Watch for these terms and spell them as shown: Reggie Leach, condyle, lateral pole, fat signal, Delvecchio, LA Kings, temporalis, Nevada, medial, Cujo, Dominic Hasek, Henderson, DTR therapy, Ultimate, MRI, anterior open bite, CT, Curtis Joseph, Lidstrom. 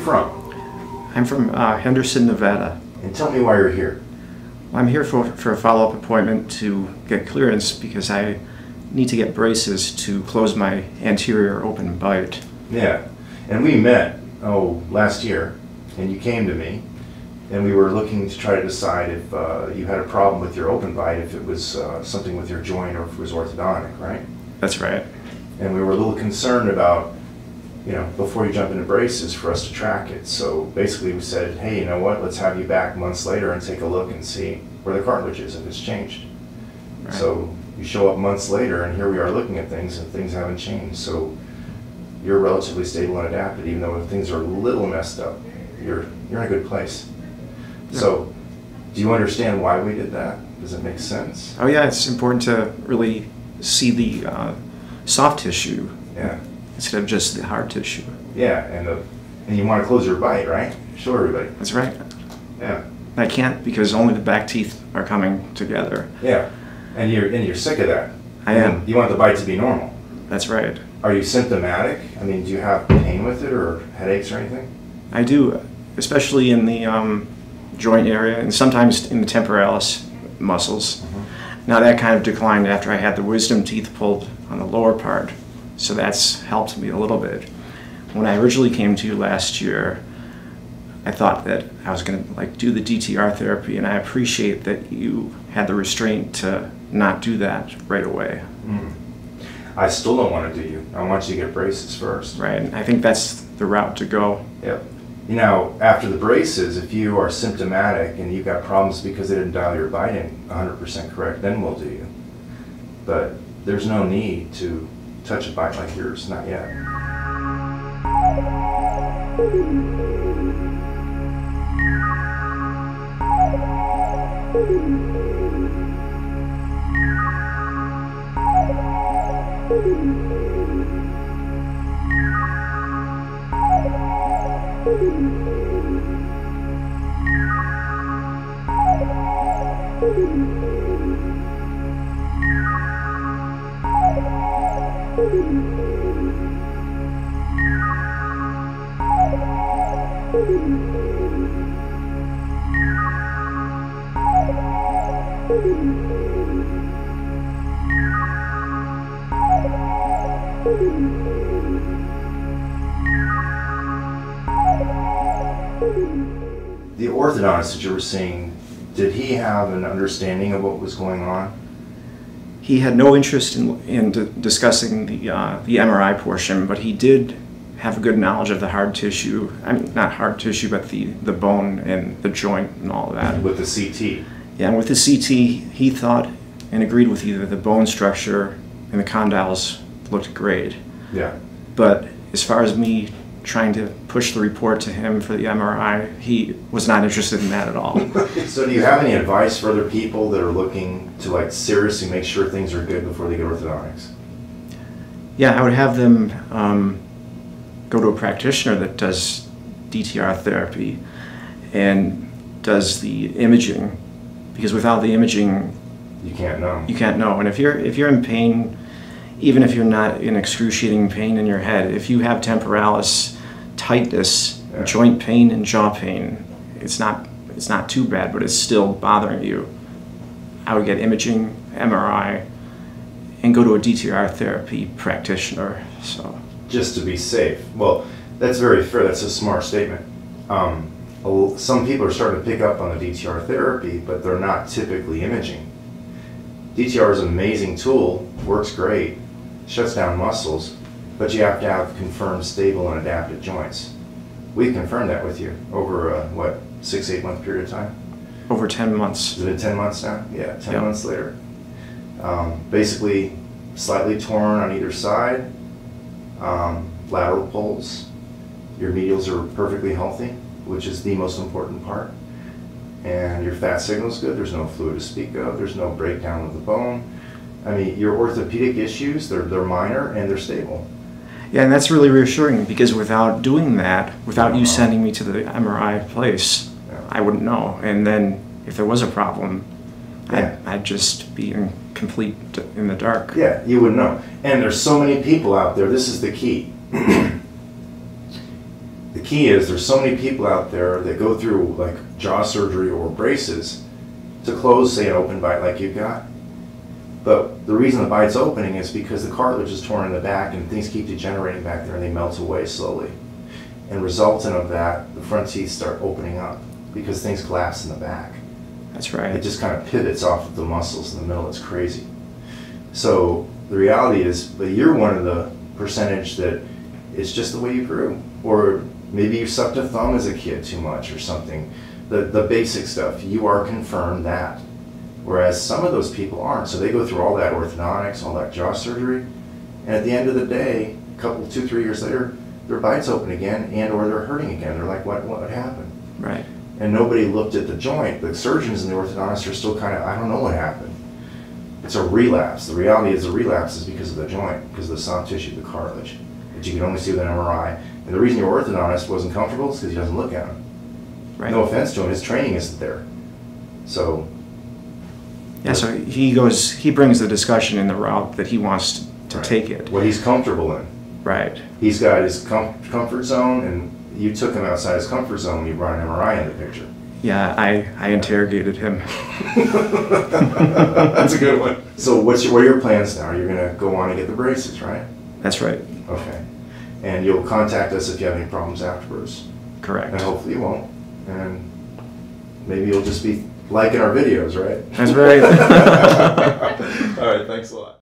you from? I'm from Henderson, Nevada. And tell me why you're here. I'm here for a follow-up appointment to get clearance because I need to get braces to close my anterior open bite. Yeah, and we met, last year, and you came to me, and we were looking to try to decide if you had a problem with your open bite, if it was something with your joint or if it was orthodontic, right? That's right. And we were a little concerned about, you know, before you jump into braces for us to track it. So basically we said, hey, you know what, let's have you back months later and take a look and see where the cartilage is, if it's changed. Right. So you show up months later and here we are looking at things and things haven't changed. So you're relatively stable and adapted, even though if things are a little messed up, you're in a good place. Yeah. So do you understand why we did that? Does it make sense? Oh yeah, it's important to really see the soft tissue. Yeah. Instead of just the hard tissue. Yeah, and you want to close your bite, right? Show everybody. That's right. Yeah. I can't because only the back teeth are coming together. Yeah, and you're sick of that. I am. You want the bite to be normal. That's right. Are you symptomatic? I mean, do you have pain with it or headaches or anything? I do, especially in the joint area and sometimes in the temporalis muscles. Mm-hmm. Now that kind of declined after I had the wisdom teeth pulled on the lower part. So that's helped me a little bit. When I originally came to you last year, I thought that I was going to do the DTR therapy, and I appreciate that you had the restraint to not do that right away. Mm. I still don't want to do you. I want you to get braces first. Right, I think that's the route to go. Yep. You know, after the braces, if you are symptomatic and you've got problems because they didn't dial your bite in 100% correct, then we'll do you. But there's no need to touch a bite like yours, not yet. The orthodontist that you were seeing, did he have an understanding of what was going on? He had no interest in discussing the MRI portion, but he did have a good knowledge of the hard tissue. I mean, not hard tissue, but the bone and the joint and all that. With the CT. Yeah, and with the CT, he thought and agreed with you that the bone structure and the condyles looked great. Yeah. But as far as me trying to push the report to him for the MRI, he was not interested in that at all. So do you have any advice for other people that are looking to seriously make sure things are good before they get orthodontics? Yeah, I would have them go to a practitioner that does DTR therapy and does the imaging, because without the imaging you can't know. You can't know. And if you're in pain, even if you're not in excruciating pain in your head, if you have temporalis tightness, yeah, joint pain and jaw pain, it's not too bad, but it's still bothering you, I would get imaging, MRI, and go to a DTR therapy practitioner. So just to be safe. Well, that's very fair. That's a smart statement. Some people are starting to pick up on the DTR therapy, but they're not typically imaging. DTR is an amazing tool, works great, shuts down muscles, but you have to have confirmed stable and adapted joints. We confirmed that with you over a, what, 6-8 month period of time? Over 10 months. Is it 10 months now? Yeah, 10 yep. months later. Basically, slightly torn on either side, lateral poles, your medials are perfectly healthy, which is the most important part. And your fat signal is good, there's no fluid to speak of, there's no breakdown of the bone. I mean, your orthopedic issues, they're minor and they're stable. Yeah, and that's really reassuring, because without doing that, without you sending me to the MRI place, yeah, I wouldn't know. And then if there was a problem, yeah, I'd just be in the dark. Yeah, you wouldn't know. And there's so many people out there, this is the key. The key is there's so many people out there that go through like jaw surgery or braces to close, say, an open bite like you've got. But the reason the bite's opening is because the cartilage is torn in the back and things keep degenerating back there and they melt away slowly. And resultant of that, the front teeth start opening up because things collapse in the back. That's right. It just kind of pivots off of the muscles in the middle. It's crazy. So the reality is, but you're one of the percentage that it's just the way you grew. Or maybe you sucked a thumb as a kid too much or something. The basic stuff, you are confirmed that. Whereas some of those people aren't. So they go through all that orthodontics, all that jaw surgery, and at the end of the day, a couple, 2-3 years later, their bite's open again and or they're hurting again. They're like, what happened? Right. And nobody looked at the joint. The surgeons and the orthodontists are still kind of, I don't know what happened. It's a relapse. The reality is the relapse is because of the joint, because of the soft tissue, the cartilage, that you can only see with an MRI. And the reason your orthodontist wasn't comfortable is because he doesn't look at him. Right. No offense to him, his training isn't there. So. Yeah, so he brings the discussion in the route that he wants to right. take it. What he's comfortable in. Right. He's got his comfort zone, and you took him outside his comfort zone when you brought an MRI in the picture. Yeah, I interrogated him. That's a good one. So what are your plans now? You're going to go on and get the braces, right? That's right. Okay. And you'll contact us if you have any problems afterwards. Correct. And hopefully you won't. And maybe you'll just be liking our videos, right? That's right. All right, thanks a lot.